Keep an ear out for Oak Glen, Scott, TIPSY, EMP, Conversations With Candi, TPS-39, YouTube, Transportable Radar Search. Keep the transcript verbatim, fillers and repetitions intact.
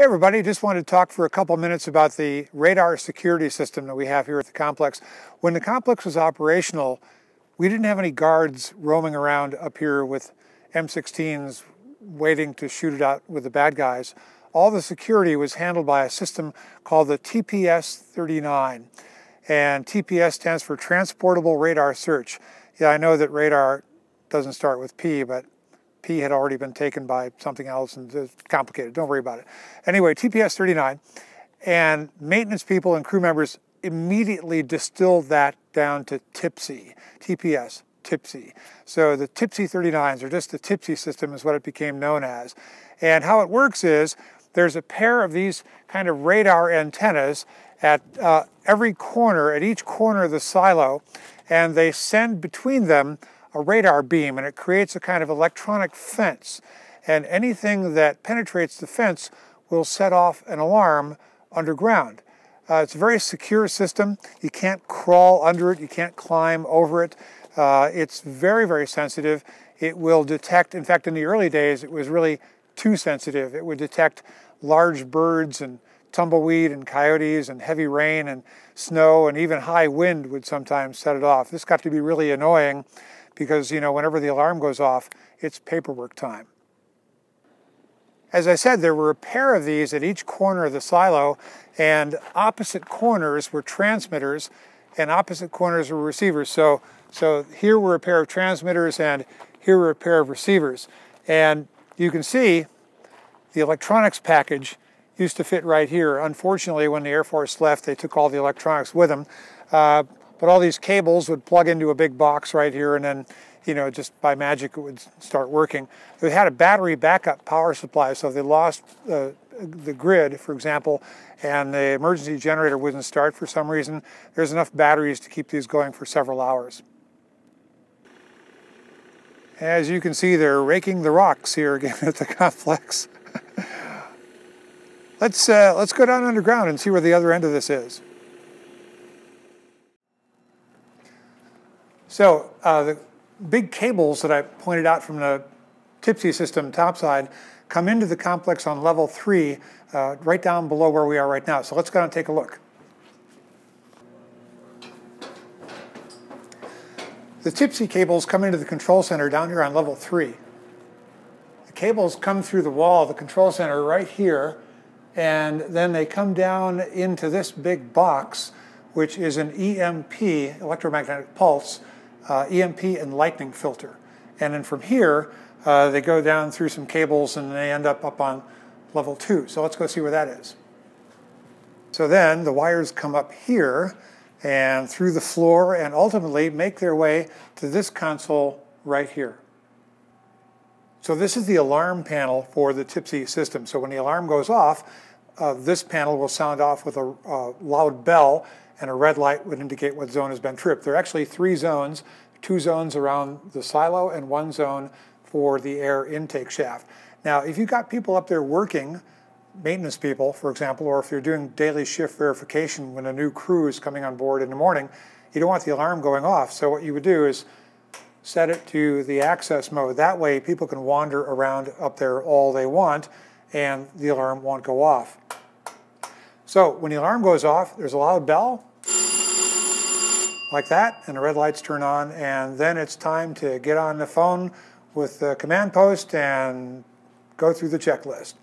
Hey everybody, just wanted to talk for a couple minutes about the radar security system that we have here at the complex. When the complex was operational, we didn't have any guards roaming around up here with M sixteens waiting to shoot it out with the bad guys. All the security was handled by a system called the T P S thirty-nine. And T P S stands for Transportable Radar Search. Yeah, I know that radar doesn't start with P, but P had already been taken by something else and it's complicated. Don't worry about it. Anyway, T P S thirty-nine, and maintenance people and crew members immediately distilled that down to TIPSY, T P S, TIPSY. So the TIPSY thirty-nines, or just the TIPSY system, is what it became known as. And how it works is there's a pair of these kind of radar antennas at uh, every corner, at each corner of the silo, and they send between them a radar beam, and it creates a kind of electronic fence, and anything that penetrates the fence will set off an alarm underground. Uh, it's a very secure system. You can't crawl under it, you can't climb over it. Uh, it's very, very sensitive. It will detect, in fact in the early days it was really too sensitive. It would detect large birds and tumbleweed and coyotes and heavy rain and snow, and even high wind would sometimes set it off. This got to be really annoying because, you know, whenever the alarm goes off, it's paperwork time. As I said, there were a pair of these at each corner of the silo, and opposite corners were transmitters and opposite corners were receivers. So, so here were a pair of transmitters and here were a pair of receivers. And you can see the electronics package used to fit right here. Unfortunately, when the Air Force left, they took all the electronics with them. Uh, But all these cables would plug into a big box right here, and then, you know, just by magic it would start working. They had a battery backup power supply, so if they lost uh, the grid, for example, and the emergency generator wouldn't start for some reason, there's enough batteries to keep these going for several hours. As you can see, they're raking the rocks here again at the complex. Let's, uh, let's go down underground and see where the other end of this is. So uh, the big cables that I pointed out from the TIPSY system topside come into the complex on level three, uh, right down below where we are right now. So let's go and take a look. The TIPSY cables come into the control center down here on level three. The cables come through the wall of the control center right here, and then they come down into this big box, which is an E M P, electromagnetic pulse, Uh, E M P and lightning filter. And then from here, uh, they go down through some cables and they end up up on level two. So let's go see where that is. So then the wires come up here and through the floor and ultimately make their way to this console right here. So this is the alarm panel for the TIPSY system. So when the alarm goes off, uh, this panel will sound off with a uh, loud bell, and a red light would indicate what zone has been tripped. There are actually three zones, two zones around the silo and one zone for the air intake shaft. Now, if you've got people up there working, maintenance people, for example, or if you're doing daily shift verification when a new crew is coming on board in the morning, you don't want the alarm going off. So what you would do is set it to the access mode. That way, people can wander around up there all they want, and the alarm won't go off. So when the alarm goes off, there's a loud bell, like that, and the red lights turn on, and then it's time to get on the phone with the command post and go through the checklist.